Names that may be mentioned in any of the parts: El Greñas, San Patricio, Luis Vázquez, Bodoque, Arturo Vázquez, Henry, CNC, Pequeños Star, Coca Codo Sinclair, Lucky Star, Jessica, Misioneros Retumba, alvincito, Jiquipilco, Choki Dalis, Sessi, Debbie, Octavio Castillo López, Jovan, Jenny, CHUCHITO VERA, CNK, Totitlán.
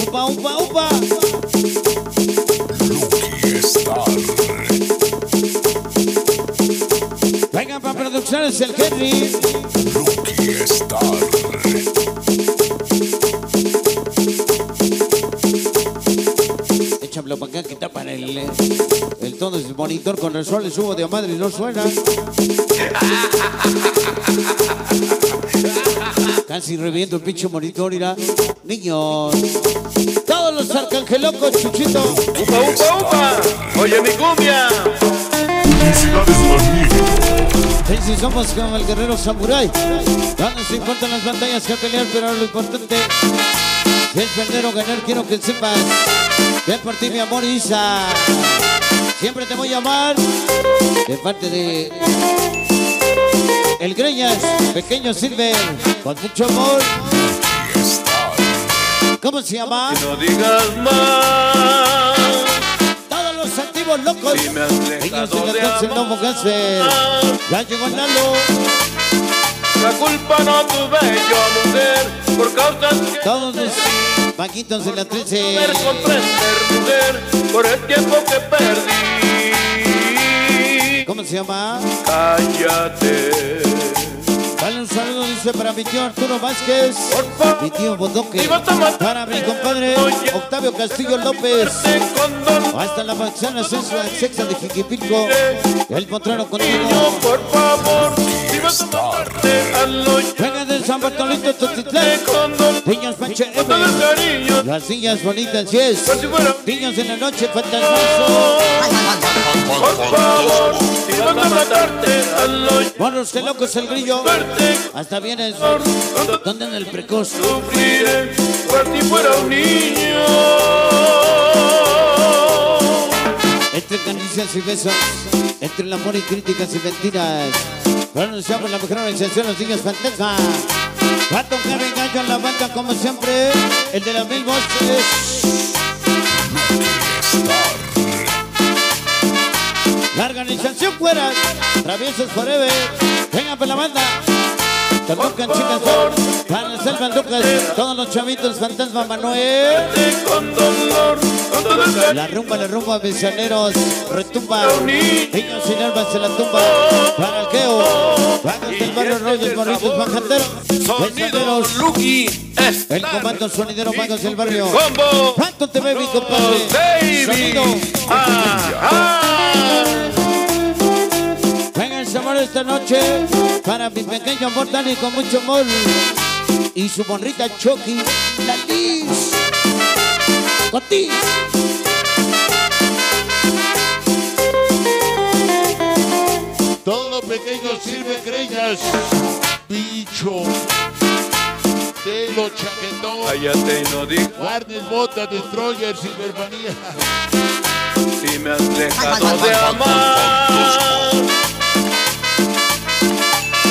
Upa, upa, upa. Lucky Star. Venga para producciones el Henry. Lucky Star. Para acá que tapan el todo el monitor con el sol, le subo de madre y no suena. Casi reviento el pinche monitor, irá. Niños, todos los arcangelocos, Chuchito. Upa, upa, upa. Oye mi cumbia. Felicidades, magnífico. Si somos como el guerrero samurái, no se importan las batallas que pelear, pero lo importante es perder o ganar. Quiero que sepas que por ti mi amor, Isa, siempre te voy a amar. De parte de El Greñas, Pequeño Silver, con mucho amor. ¿Cómo se llama? Que no digas más. Todos los activos locos. Si ellos se cansen, no mojanse. Ya llegó el Nalo. La culpa no tuve yo, mujer, por causas que... Todos los paquitos en la 13. Por no comprender, mujer, por el tiempo que perdí. ¿Cómo se llama? Cállate. Dale un saludo, dice, para mi tío Arturo Vázquez, mi tío Bodoque, para mi compadre Octavio Castillo López, hasta la manzana sexta de Jiquipilco, el potrero contigo. Por favor, si vas a matarte al hoyo. Venga de San Patricio, Totitlán, niños Panche Ewe, las niñas bonitas, si es, niños en la noche, fantasmazo. Por favor, si vas a matarte al hoyo. Morros, que locos el grillo. Hasta vienes, ¿dónde en el precoz? Sufriré por ti fuera un niño. Entre caricias y besos, entre el amor y críticas y mentiras, pronunciamos la mejor organización, los niños fantasma. Va a tocar engaño a la banda como siempre, el de las mil voces. La organización fuera, traviesos forever. Venga por la banda. Te tocan chicas para las selvas locas. Todos los chavitos fantasma Manuel. La rumba, misioneros retumba. Niños sin alma se la tumba. Para el queo. Vagos del barrio, rollos, morritos, bajateros. Sonidos, Lucky. El comando sonidero, vagos del barrio. ¿Cuánto te ve mi compadre? Sonido. Amor esta noche para mi pequeño amor Dani con mucho amor y su bonita Choki Dalis Cotis. Todos los pequeños sirven creyas, bicho de los chaquetón. Cállate y no digas. Guardes, botas, destroyers, silvermanía. Si me has dejado de amar.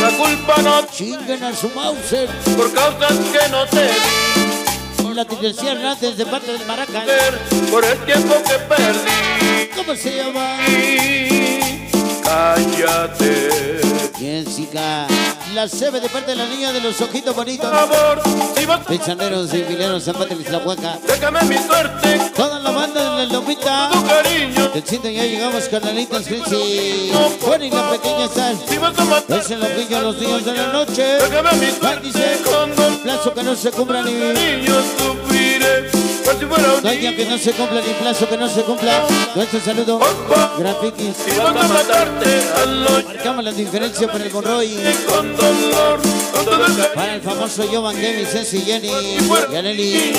La culpa no chinguen a su Mauser por causas que no te di. Por la tiranía Hernández de parte del Maracán. Por el tiempo que perdí. ¿Cómo se llama? Cállate. Jessica, la sebe de parte de la niña de los ojitos bonitos. Por favor, si vas a... Pechaneros y fileros, San Patricio, la Huaca. Déjame mi suerte. Toda la banda de la Lomita. Tu cariño. Del sitio ya llegamos, carnalitas, Crisis. Fuera y la pequeña sal. Si vas a matar. Es el ojiño a los días de la noche. Déjame mi suerte. Con plazo que no se cumpla ni... Cariño, sufriré. Por si fuera un niño. Que no se cumpla ni plazo que no se cumpla. Nuestro saludo. Grafikis. Si vas a matarte al hoyo. Marcamos la diferencia para el Monroy. Con dolor, con todo el cariño. Para el famoso Jovan, Debbie, Sessi, Jenny y Aneli.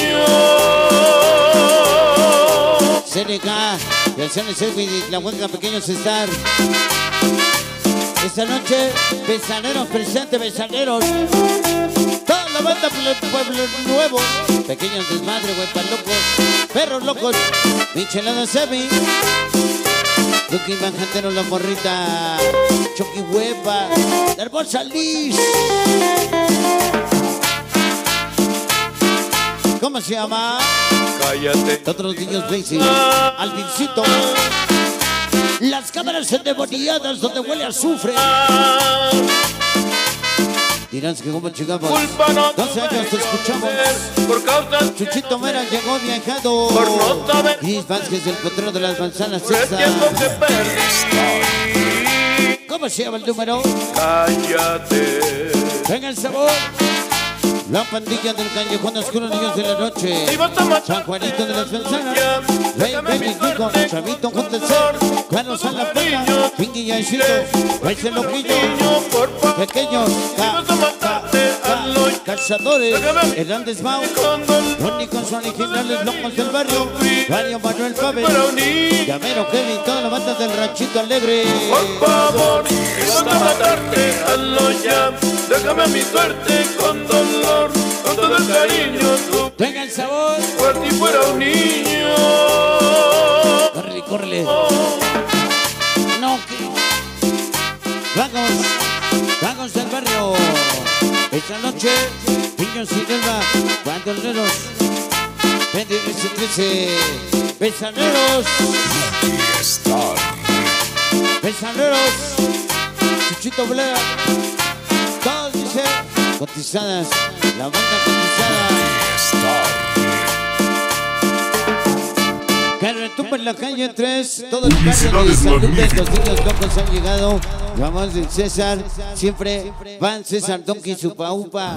CNK, el CNC y la huelga Pequeños Star. Esta noche, pesaneros presentes, pesaneros. Toda la banda pueblo nuevo. Pequeños desmadre, huepas locos, perros locos, michelada semi. Lucky Manjantero, la morrita, Choki Huepa, la hermosa Liz. ¿Cómo se llama? Cállate. Otros niños Daisy, Alvincito. Las cámaras endemoniadas donde huele a azufre. Dirán que como chingamos. Culpa no 12 años te escuchamos. Por causa Chuchito Mera llegó viajado. Por nota de Luis Vázquez, el patrón de las manzanas. Por el tiempo que perdí. ¿Cómo se llama el número? Cállate. Venga el sabor. La pandilla del callejón oscuro, niños de la noche. San Juanito de las manzanas. Ven, Nico, Chavito, júntense. Carlos a la pena. Pinky y Aisito. Váyse loquillo. Pequeños. Cazadores. Hernández Mau. Únicos originales locos del barrio. Mario Manuel Pavel. Llamero Kevin. Toda la banda del ranchito alegre. Por favor, a matarte. Hazlo ya. Déjame a mi suerte con dolor. Con todo el cariño, tenga el sabor. Por ti fuera un niño. Córrele, córrele. No, que no. Vagos del barrio. Esta noche, niños y delva, bandoleros. 23, pesaneros. Pesaneros. Chuchito Bleu. Todos dicen. Cotizadas, la banda cotizada. Que retumba en la calle 3. Todo el barrio de salud de los niños locos han llegado. Vamos del César, siempre van César, Donki, Supa Upa.